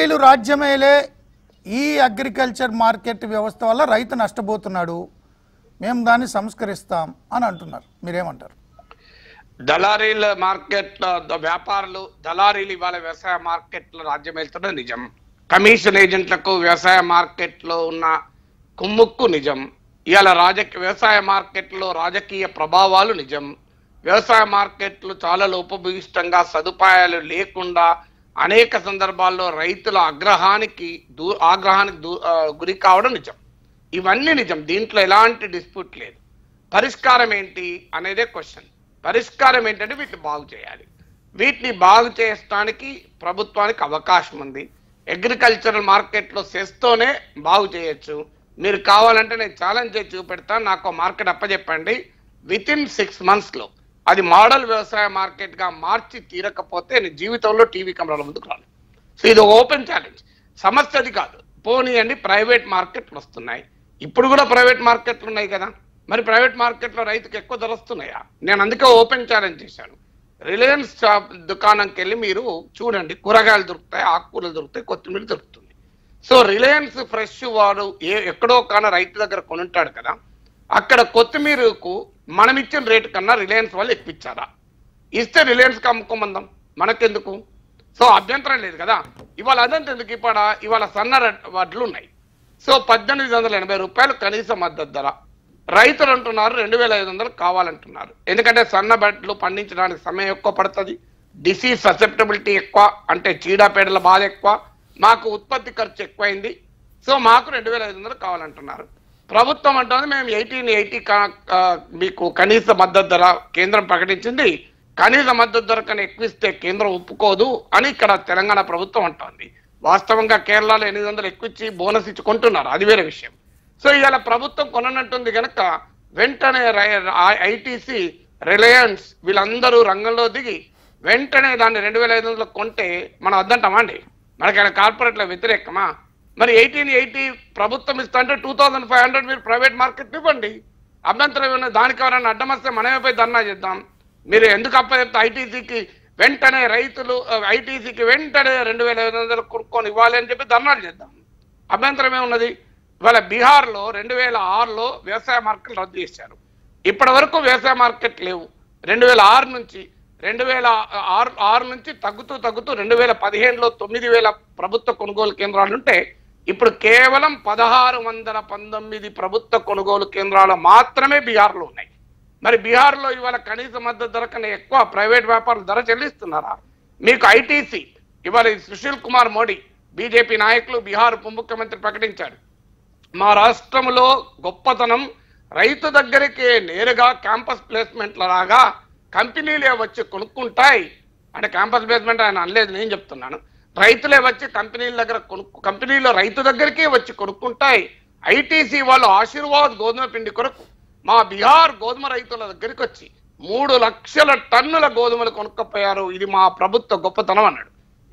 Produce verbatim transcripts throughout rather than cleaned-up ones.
राज्य मेले agriculture market व्यवस्थ वाल रैतु नष्टपोतुन्नाडु मेम दानि संस्करिस्ताम अनि अंटुन्नारु मीरेमंटारु దళారీల మార్కెట్ వ్యాపారులు దళారీలు ఇవాల వ్యవసాయ మార్కెట్ల రాజ్యం వెళ్తున్న నిజం కమిషన్ ఏజెంట్లకు వ్యవసాయ మార్కెట్లో ఉన్న కుమ్ముక్కు నిజం ఇయాల రాజకీయ వ్యవసాయ మార్కెట్లో రాజకీయ ప్రభావాలు నిజం వ్యవసాయ మార్కెట్లు చాలా లోపభూయిష్టంగా సదుపాయాలు లేకుండా అనేక సందర్భాల్లో రైతుల ఆగ్రహానికి ఆగ్రహానికి గురి కావడం నిజం ఇవన్నీ నిజం దీంట్లో ఎలాంటి డిస్ప్యూట్ లేదు పరిస్కారం ఏంటి అనేదే క్వశ్చన్ పరిస్కారం ఏంటంటే వీటిని బాగు చేయాలి వీటిని బాగు చేయడానికి ప్రభుత్వానికి అవకాశం ఉంది అగ్రికల్చరల్ మార్కెట్ లో చేస్తోనే బాగు చేయొచ్చు మీరు కావాలంటే నేను ఛాలెంజ్ చేసి చూపెడతాను నాకు మార్కెట్ అప్పచెప్పండి విత్ ఇన్ సిక్స్ మంత్స్ లో అది మోడల్ వ్యవసాయ మార్కెట్ గా మార్చి తీరకపోతే నేను జీవితంలో టీవీ కెమెరాల ముందుకు రాను సో ఇది ఓపెన్ ఛాలెంజ్ సమస్యది కాదు పోనీయండి ప్రైవేట్ మార్కెట్లు వస్తున్నాయి ఇప్పుడు కూడా ప్రైవేట్ మార్కెట్లు ఉన్నాయి కదా మరి ప్రైవేట్ మార్కెట్ లో రైతుకి ఎక్కువ ధర వస్తున్నాయా నేను అందుకే ఓపెన్ ఛాలెంజ్ చేశాను రిలయన్స్ దుకాణంకి వెళ్ళి మీరు చూడండి కూరగాయలు దొరుకుతాయి ఆకుకూరలు దొరుకుతాయి కొత్తిమీర దొరుకుతుంది సో రిలయన్స్ ఫ్రెష్ వాడు ఎక్కడో కాన రైతు దగ్గర కొనుంటాడు కదా అక్కడ కొత్తిమీరకు మనం ఇచ్చిన రేటు కన్నా రిలయన్స్ వాళ్ళు ఎక్కువ ఇచ్చారా ఇస్తే రిలయన్స్కి అమ్ముకోమందాం మనకెందుకు సో అభ్యంతరం లేదు కదా ఇవాళ అదంతా ఎందుకు ఇప్పడ ఇవాళ సన్న వడ్లు ఉన్నాయి సో పద్దెనిమిది వందల ఎనభై రూపాయలు కనీస మద్దతు ధర రైతులు అంటున్నారు రెండు వేల ఐదు వందలు కావాలంటున్నారు ఎందుకంటే సన్న వడ్లు పండించడానికి సమయం ఎక్కువ పడుతుంది డిసీజ్ ససెప్టబిలిటీ ఎక్కువ అంటే చీడపేడల బాధ ఎక్కువ మాకు ఉత్పత్తి ఖర్చు ఎక్కువైంది సో మాకు రెండు వేల ఐదు వందలు కావాలంటున్నారు ప్రభుత్వం అంటుంది మేము ఎయిటీన్ ఎయిటీ మీకు కనీస మద్దతు ధర కేంద్రం ప్రకటించింది కనీస మద్దతు ధర కన్నా ఎక్కువ ఇస్తే కేంద్రం ఒప్పుకోదు అని ఇక్కడ తెలంగాణ ప్రభుత్వం అంటుంది వాస్తవంగా కేరళలో ఎనిమిది వందలు ఎక్కువ ఇచ్చి బోనస్ ఇచ్చుకుంటున్నారు అది వేరే విషయం సో ఇవాళ ప్రభుత్వం కొననట్టుంది కనుక వెంటనే ఐటీసీ రిలయన్స్ వీళ్ళందరూ రంగంలో దిగి వెంటనే దాన్ని రెండు వేల ఐదు వందలు కొంటే మనం వద్దంటామా అండి మనకైనా కార్పొరేట్ల వ్యతిరేకమా మరి ఎయిటీన్ ఎయిటీ ప్రభుత్వం ఇస్తా అంటే టూ థౌజండ్ ఫైవ్ హండ్రెడ్ మీరు ప్రైవేట్ మార్కెట్ ఇవ్వండి అభ్యంతరం ఏమన్నా దానికి ఎవరైనా అడ్డం వస్తే మనమే పోయి ధర్నా చేద్దాం మీరు ఎందుకు అప్ప చెప్తే ఐటీసీకి వెంటనే రైతులు ఐటీసీకి వెంటనే రెండు వేల ఐదు వందలు కొనుక్కొని ఇవ్వాలి అని చెప్పి ధర్నాలు చేద్దాం అభ్యంతరం ఏమున్నది ఇవాళ బీహార్లో రెండు వేల ఆరులో వ్యవసాయ మార్కెట్లు రద్దు చేశారు ఇప్పటి వరకు వ్యవసాయ మార్కెట్ లేవు రెండు వేల ఆరు నుంచి రెండు వేల ఆరు ఆరు నుంచి తగ్గుతూ తగ్గుతూ రెండు వేల పదిహేనులో తొమ్మిది వేల ప్రభుత్వ కొనుగోలు కేంద్రాలు ఉంటే ఇప్పుడు కేవలం పదహారు వందల పంతొమ్మిది ప్రభుత్వ కొనుగోలు కేంద్రాలు మాత్రమే బీహార్లో ఉన్నాయి మరి బీహార్లో ఇవాళ కనీస మద్దతు ధర కన్నా ఎక్కువ ప్రైవేట్ వ్యాపారులు ధర చెల్లిస్తున్నారా మీకు ఐటీసీ ఇవాళ సుశీల్ కుమార్ మోడీ బీజేపీ నాయకులు బీహార్ ఉప ముఖ్యమంత్రి ప్రకటించారు మా రాష్ట్రంలో గొప్పతనం రైతు దగ్గరికి నేరుగా క్యాంపస్ ప్లేస్మెంట్ల రాగా కంపెనీలే వచ్చి కొనుక్కుంటాయి అంటే క్యాంపస్ ప్లేస్మెంట్ ఆయన అనలేదు నేను చెప్తున్నాను రైతులే వచ్చి కంపెనీల దగ్గర కొనుక్కు కంపెనీలో రైతు దగ్గరికే వచ్చి కొనుక్కుంటాయి ఐటీసీ వాళ్ళు ఆశీర్వాద్ గోధుమ పిండి కొరకు మా బీహార్ గోధుమ రైతుల దగ్గరికి వచ్చి మూడు లక్షల టన్నుల గోధుమలు కొనుక్కపోయారు ఇది మా ప్రభుత్వ గొప్పతనం అన్నాడు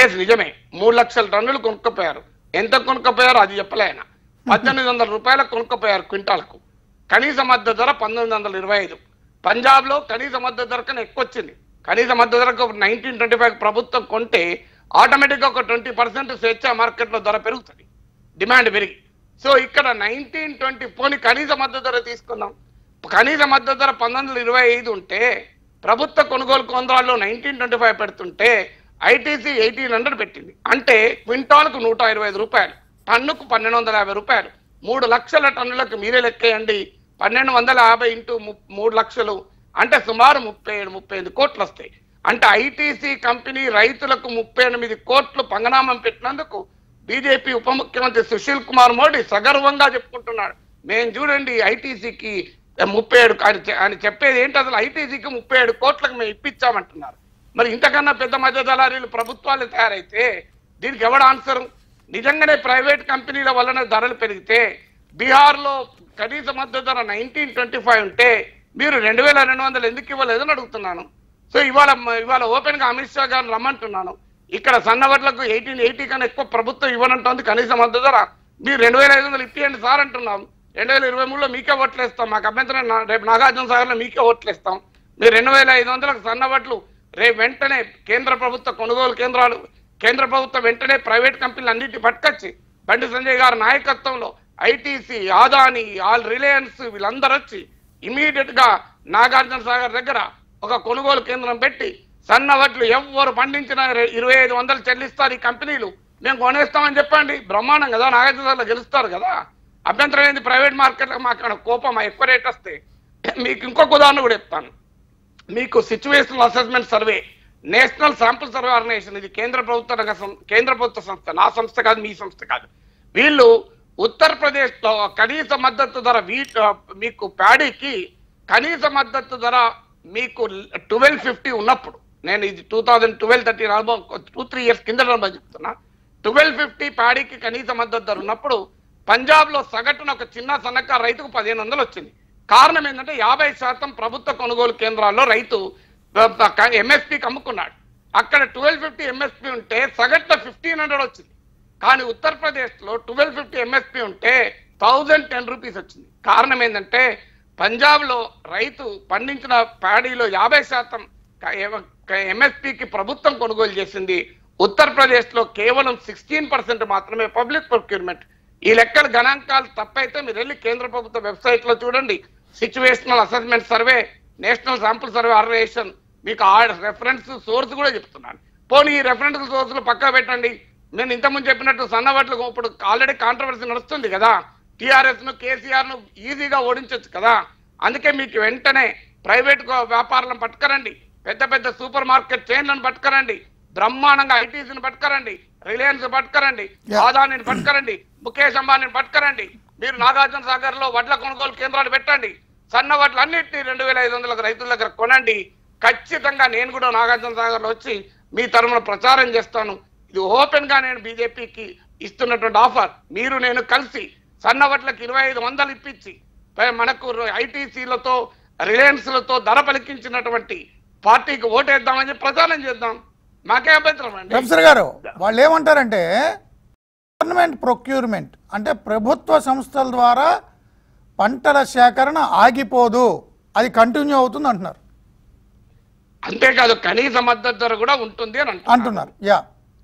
ఏది నిజమే మూడు లక్షల టన్నులు కొనుక్కపోయారు ఎంత కొనుక్కపోయారు అది చెప్పలే ఆయన పద్దెనిమిది వందల రూపాయల కొనుక్కపోయారు క్వింటాల్కు కనీస మద్దతు ధర పంతొమ్మిది వందల ఇరవై ఐదు పంజాబ్లో కనీస మద్దతు ధర కన్నా ఎక్కువ వచ్చింది కనీస మద్దతు ధరకు నైన్టీన్ ట్వంటీ ఫైవ్ ప్రభుత్వం కొంటే ఆటోమేటిక్గా ఒక ట్వంటీ పర్సెంట్ స్వేచ్ఛ మార్కెట్లో ధర పెరుగుతుంది డిమాండ్ పెరిగి సో ఇక్కడ నైన్టీన్ ట్వంటీ పోని కనీస మద్దతు ధర తీసుకుందాం కనీస మద్దతు ధర పంతొమ్మిది వందల ఇరవై ఐదు ఉంటే ప్రభుత్వ కొనుగోలు కేంద్రాల్లో నైన్టీన్ ట్వంటీ ఫైవ్ పెడుతుంటే ఐటీసీ ఎయిటీన్ హండ్రెడ్ పెట్టింది అంటే క్వింటాల్కు నూట ఇరవై ఐదు రూపాయలు టన్నుకు పన్నెండు వందల యాభై రూపాయలు మూడు లక్షల టన్నులకు మీరే లెక్కేయండి పన్నెండు వందల యాభై ఇంటూ మూడు లక్షలు అంటే సుమారు ముప్పై ఏడు ముప్పై ఐదు కోట్లు వస్తాయి అంటే ఐటీసీ కంపెనీ రైతులకు ముప్పై ఎనిమిది కోట్లు పంగనామం పెట్టినందుకు బీజేపీ ఉప ముఖ్యమంత్రి సుశీల్ కుమార్ మోడీ సగర్వంగా చెప్పుకుంటున్నాడు మేము చూడండి ఐటీసీకి ముప్పై ఏడు ఆయన చెప్పేది ఏంటి అసలు ఐటీసీకి ముప్పై ఏడు కోట్లకు మేము ఇప్పించామంటున్నారు మరి ఇంతకన్నా పెద్ద మధ్య దళారీలు ప్రభుత్వాలు తయారైతే దీనికి ఎవడ ఆన్సరు నిజంగానే ప్రైవేట్ కంపెనీల వలన ధరలు పెరిగితే బీహార్లో కనీస మద్దతు ధర నైన్టీన్ ట్వంటీ ఫైవ్ ఉంటే మీరు రెండు వేల రెండు వందలు ఎందుకు ఇవ్వలేదని అడుగుతున్నాను సో ఇవాళ ఇవాళ ఓపెన్గా అమిత్ షా గారు రమ్మంటున్నాను ఇక్కడ సన్నవడ్లకు ఎయిటీన్ ఎయిటీ కన్నా ఎక్కువ ప్రభుత్వం ఇవ్వనంటుంది కనీస మద్దతు ధర మీరు రెండు వేల ఐదు వందలు ఇప్పియండి సార్ అంటున్నాం రెండు వేల ఇరవై మూడులో మీకే ఓట్లేస్తాం మాకు అభ్యంతరం రేపు నాగార్జున సాగర్లో మీకే ఓట్లేస్తాం మీరు రెండు వేల ఐదు వందలకు సన్నవడ్లు రేపు వెంటనే కేంద్ర ప్రభుత్వ కొనుగోలు కేంద్రాలు కేంద్ర ప్రభుత్వం వెంటనే ప్రైవేట్ కంపెనీలన్నిటిని పట్టుకొచ్చి బండి సంజయ్ గారి నాయకత్వంలో ఐటీసీ, ఆదాని, ఆల్ రిలయన్స్ వీళ్ళందరూ వచ్చి ఇమిడియట్ గా నాగార్జున సాగర్ దగ్గర ఒక కొనుగోలు కేంద్రం పెట్టి సన్న వడ్లు ఎవరు పండించిన ఇరవై ఐదు వందలు చెల్లిస్తారు ఈ కంపెనీలు, మేము కొనేస్తామని చెప్పండి. బ్రహ్మాండం కదా, నాగార్జున సాగర్ గెలుస్తారు కదా. అభ్యంతరం ఏంది ప్రైవేట్ మార్కెట్లకు? మాకు కోపం ఎక్కువ రేట్ వస్తే. మీకు ఇంకొక ఉదాహరణ కూడా చెప్తాను. మీకు situational assessment survey, national sample survey organisation, ఇది కేంద్ర ప్రభుత్వ కేంద్ర ప్రభుత్వ సంస్థ, నా సంస్థ కాదు, మీ సంస్థ కాదు. వీళ్ళు ఉత్తరప్రదేశ్లో కనీస మద్దతు ధర మీకు ప్యాడీకి కనీస మద్దతు ధర మీకు ట్వెల్వ్ ఫిఫ్టీ ఉన్నప్పుడు, నేను ఇది టూ థౌజండ్ ట్వెల్వ్ థర్టీన్ అనుభవం, టూ త్రీ ఇయర్స్ కింద అనుభవం చెప్తున్నా. ట్వెల్వ్ ఫిఫ్టీ ప్యాడీకి కనీస మద్దతు ధర ఉన్నప్పుడు పంజాబ్లో సగటున ఒక చిన్న సన్నకారు రైతుకు పదిహేను వందలు వచ్చింది. కారణం ఏంటంటే యాభై శాతం ప్రభుత్వ కొనుగోలు కేంద్రాల్లో రైతు ఎంఎస్పీకి అమ్ముకున్నాడు. అక్కడ ట్వెల్వ్ ఫిఫ్టీ ఎంఎస్పీ ఉంటే సగటున ఫిఫ్టీన్ హండ్రెడ్ వచ్చింది. కానీ ఉత్తరప్రదేశ్లో ట్వెల్వ్ ఫిఫ్టీ ఎంఎస్పీ ఉంటే థౌజండ్ టెన్ రూపీస్ వచ్చింది. కారణం ఏంటంటే పంజాబ్లో రైతు పండించిన ప్యాడీలో యాభై శాతం ఎంఎస్పీకి ప్రభుత్వం కొనుగోలు చేసింది. ఉత్తరప్రదేశ్లో కేవలం సిక్స్టీన్ పర్సెంట్ మాత్రమే పబ్లిక్ ప్రొక్యూర్మెంట్. ఈ లెక్కల గణాంకాలు తప్పైతే మీరు వెళ్ళి కేంద్ర ప్రభుత్వ వెబ్సైట్లో చూడండి. Situational assessment survey, national sample survey organisation, మీకు ఆ రెఫరెన్స్ సోర్స్ కూడా చెప్తున్నాను. పోనీ ఈ రెఫరెన్స్ సోర్సులు పక్కా పెట్టండి. నేను ఇంతకుముందు చెప్పినట్టు సన్నవాట్లకు ఇప్పుడు ఆల్రెడీ కాంట్రవర్సీ నడుస్తుంది కదా, టీఆర్ఎస్ను కేసీఆర్ను ఈజీగా ఓడించవచ్చు కదా. అందుకే మీకు వెంటనే ప్రైవేట్ వ్యాపారాలను పట్టుకరండి, పెద్ద పెద్ద సూపర్ మార్కెట్ చైన్లను పట్టుకరండి, బ్రహ్మాండంగా ఐటీసీని పట్టుకరండి, రిలయన్స్ పట్టుకరండి, ఆదానిని పట్టుకరండి, ముఖేష్ అంబానీని పట్టుకరండి. మీరు నాగార్జున సాగర్ లో వడ్ల కొనుగోలు కేంద్రాలు పెట్టండి, సన్న వడ్లు అన్నింటినీ రెండు వేల ఐదు వందల రైతుల దగ్గర కొనండి. ఖచ్చితంగా నేను కూడా నాగార్జున సాగర్ లో వచ్చి మీ తరఫున ప్రచారం చేస్తాను. ఇది ఓపెన్ గా నేను బీజేపీకి ఇస్తున్నటువంటి ఆఫర్. మీరు నేను కలిసి సన్న వడ్లకు ఇరవై ఐదు వందలు ఇప్పించి మనకు ఐటీసీలతో రిలయన్స్లతో ధర పలికించినటువంటి పార్టీకి ఓటేద్దామని ప్రచారం చేద్దాం. మాకే అభ్యంతరం అండి. ప్రొఫెసర్ గారు, వాళ్ళు ఏమంటారంటే గవర్నమెంట్ ప్రొక్యూర్మెంట్ అంటే ప్రభుత్వ సంస్థల ద్వారా పంటల సేకరణ ఆగిపోదు, అది కంటిన్యూ అవుతుంది అంటున్నారు. అంతేకాదు కనీస మద్దతు ధర కూడా ఉంటుంది అని అంటున్నారు. యా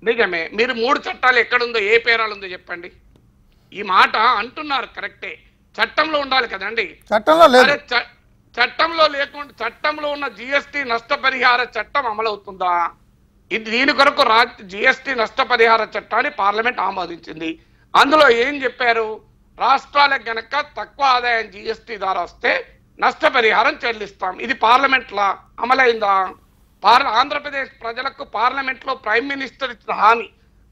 నిజమే. మీరు మూడు చట్టాలు ఎక్కడుందో ఏ పేరాలు ఉందో చెప్పండి. ఈ మాట అంటున్నారు కరెక్టే, చట్టంలో ఉండాలి కదండి. చట్టంలో లేదు. చట్టంలో లేకుండా చట్టంలో ఉన్న జిఎస్టీ నష్టపరిహార చట్టం అమలవుతుందా? ఇది దీని కొరకు రాజ్య జిఎస్టీ నష్టపరిహార చట్టాన్ని పార్లమెంట్ ఆమోదించింది. అందులో ఏం చెప్పారు? రాష్ట్రాలకు గనక తక్కువ ఆదాయం జిఎస్టీ ద్వారా వస్తే నష్టపరిహారం చెల్లిస్తాం. ఇది పార్లమెంట్లో అమలైందా? పార్ ఆంధ్రప్రదేశ్ ప్రజలకు పార్లమెంట్లో ప్రైమ్ మినిస్టర్ ఇచ్చిన హామీ,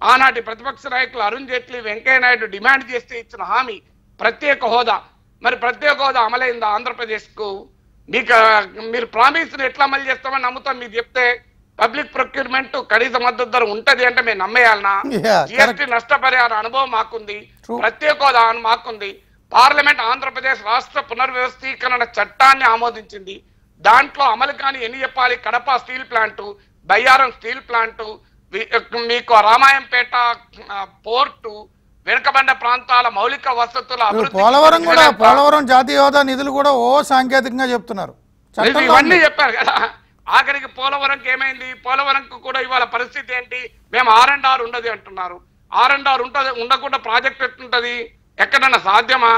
ఆనాటి ప్రతిపక్ష నాయకులు అరుణ్ జైట్లీ, వెంకయ్యనాయుడు డిమాండ్ చేస్తే ఇచ్చిన హామీ ప్రత్యేక హోదా, మరి ప్రత్యేక హోదా అమలైందా ఆంధ్రప్రదేశ్కు? మీకు మీరు ప్రామిస్ని ఎట్లా అమలు చేస్తామని నమ్ముతాం? మీరు చెప్తే పబ్లిక్ ప్రొక్యూర్మెంట్ కనీస మద్దతు ధర ఉంటది అంటే మేము నమ్మేయాలనా? జిఎస్టీ నష్టపరిహార అనుభవం మాకుంది, ప్రత్యేక హోదా మాకుంది. పార్లమెంట్ ఆంధ్రప్రదేశ్ రాష్ట్ర పునర్వ్యవస్థీకరణ చట్టాన్ని ఆమోదించింది. దాంట్లో అమలు కాని ఎన్ని చెప్పాలి? Kadapa steel plant, Bayyaram steel plant, మీకు రామాయంపేట పోర్టు, వెనుకబండ ప్రాంతాల మౌలిక వసతుల అభివృద్ధి, పోలవరం కూడా, పోలవరం జాతీయ హోదా నిధులు కూడా ఓ సాంకేతికంగా చెప్తున్నారు. ఇవన్నీ చెప్పారు కదా. ఆఖరికి పోలవరంకి ఏమైంది? పోలవరంకు కూడా ఇవాళ పరిస్థితి ఏంటి? మేము ఆర్ అండ్ ఆర్ ఉండదు అంటున్నారు. ఆర్ అండ్ ఆర్ ఉంటుంది, ఉండకుండా ప్రాజెక్ట్ ఎట్లుంటది? ఎక్కడన్నా సాధ్యమా?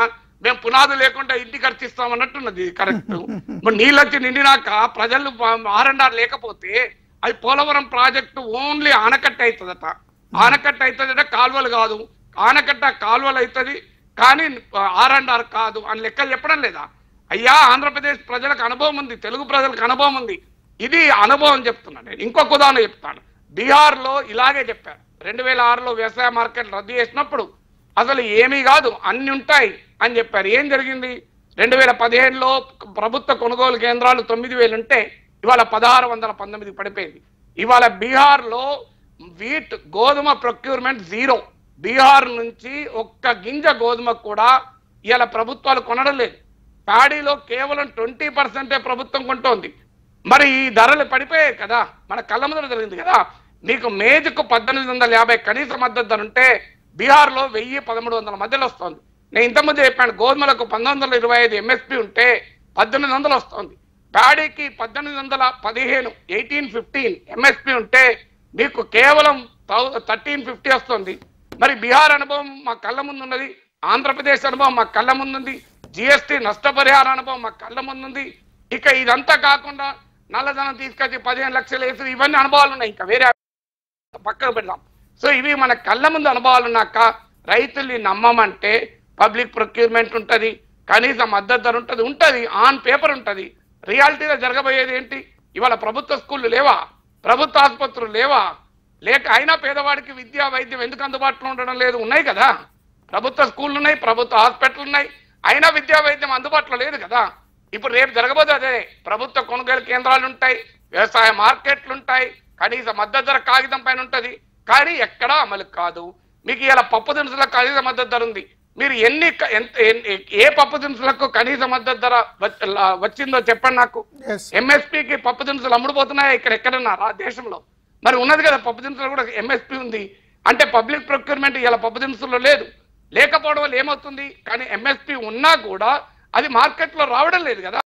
మేము పునాది లేకుండా ఇంటి ఖర్చిస్తాం అన్నట్టున్నది. కరెక్ట్. ఇప్పుడు నీళ్ళు వచ్చి నిండినాక ప్రజలు ఆర్ అండ్ ఆర్ లేకపోతే అది పోలవరం ప్రాజెక్టు ఓన్లీ ఆనకట్ట అవుతుందట. ఆనకట్ట అవుతుందట, కాలువలు కాదు. ఆనకట్ట కాలువలు అవుతుంది కానీ ఆర్ అండ్ ఆర్ కాదు అని లెక్కలు చెప్పడం లేదా? అయ్యా ఆంధ్రప్రదేశ్ ప్రజలకు అనుభవం ఉంది, తెలుగు ప్రజలకు అనుభవం ఉంది. ఇది అనుభవం చెప్తున్నాను నేను. ఇంకొక ఉదాహరణ చెప్తాను. బీహార్లో ఇలాగే చెప్పారు. రెండు వేల ఆరులో వ్యవసాయ మార్కెట్ రద్దు చేసినప్పుడు అసలు ఏమీ కాదు అన్ని ఉంటాయి అని చెప్పారు. ఏం జరిగింది? రెండు వేల పదిహేనులో ప్రభుత్వ కొనుగోలు కేంద్రాలు తొమ్మిది వేలు ఉంటే ఇవాళ పదహారు వందల పంతొమ్మిదికి పడిపోయింది. ఇవాళ బీహార్లో వీట్ గోధుమ ప్రొక్యూర్మెంట్ జీరో. బీహార్ నుంచి ఒక్క గింజ గోధుమ కూడా ఇవాళ ప్రభుత్వాలు కొనడం లేదు. ప్యాడీలో కేవలం ట్వంటీ పర్సెంటే ప్రభుత్వం కొంటోంది. మరి ఈ ధరలు పడిపోయాయి కదా, మన కళ్ళ ముందు జరిగింది కదా. నీకు మేజుకు పద్దెనిమిది వందల యాభై కనీస మద్దతు ధర ఉంటే బీహార్లో వెయ్యి పదమూడు వందల మధ్యలో వస్తుంది. నేను ఇంతకుముందు చెప్పాను, గోధుమలకు పంతొమ్మిది వందల ఇరవై ఐదు ఎంఎస్పీ ఉంటే పద్దెనిమిది వందలు వస్తుంది. ప్యాడీకి పద్దెనిమిది వందల పదిహేను ఎయిటీన్ ఫిఫ్టీన్ ఎంఎస్పీ ఉంటే మీకు కేవలం థర్టీన్ ఫిఫ్టీ వస్తుంది. మరి బీహార్ అనుభవం మా కళ్ళ ముందు ఉన్నది, ఆంధ్రప్రదేశ్ అనుభవం మా కళ్ళ ముందుంది, జిఎస్టీ నష్టపరిహార అనుభవం మా కళ్ళ ముందుంది. ఇక ఇదంతా కాకుండా నల్లధనం తీసుకొచ్చి పదిహేను లక్షలు వేసి ఇవన్నీ అనుభవాలు ఉన్నాయి. ఇంకా వేరే పక్కకు పెడదాం. సో ఇవి మన కళ్ళ ముందు అనుభవాలు ఉన్నాక రైతుల్ని నమ్మమంటే పబ్లిక్ ప్రొక్యూర్మెంట్ ఉంటుంది, కనీస మద్దతు ధర ఉంటుంది ఉంటుంది ఆన్ పేపర్ ఉంటుంది. రియాలిటీలో జరగబోయేది ఏంటి? ఇవాళ ప్రభుత్వ స్కూళ్ళు లేవా? ప్రభుత్వ ఆసుపత్రులు లేవా? లేక అయినా పేదవాడికి విద్యా వైద్యం ఎందుకు అందుబాటులో ఉండడం లేదు? ఉన్నాయి కదా, ప్రభుత్వ స్కూళ్ళు ఉన్నాయి, ప్రభుత్వ హాస్పిటల్ ఉన్నాయి, అయినా విద్యా వైద్యం అందుబాటులో లేదు కదా. ఇప్పుడు రేపు జరగబోదు అదే. ప్రభుత్వ కొనుగోలు కేంద్రాలు ఉంటాయి, వ్యవసాయ మార్కెట్లు ఉంటాయి, కనీస మద్దతు ధర కాగితం పైన ఉంటుంది, కానీ ఎక్కడా అమలు కాదు. మీకు ఇలా పప్పు దినుసుల కనీస మద్దతు ధర ఉంది. మీరు ఎన్ని ఏ పప్పు దినుసులకు కనీస మద్దతు ధర వచ్చిందో చెప్పండి నాకు. ఎంఎస్పీకి పప్పు దినుసులు అమ్ముడుపోతున్నాయా ఇక్కడ ఎక్కడన్నా దేశంలో? మరి ఉన్నది కదా, పప్పు దినుసులు కూడా ఎంఎస్పీ ఉంది. అంటే పబ్లిక్ ప్రొక్యూర్మెంట్ ఇలా పప్పు దినుసుల్లో లేదు. లేకపోవడం వల్ల ఏమవుతుంది? కానీ ఎంఎస్పీ ఉన్నా కూడా అది మార్కెట్లో రావడం లేదు కదా.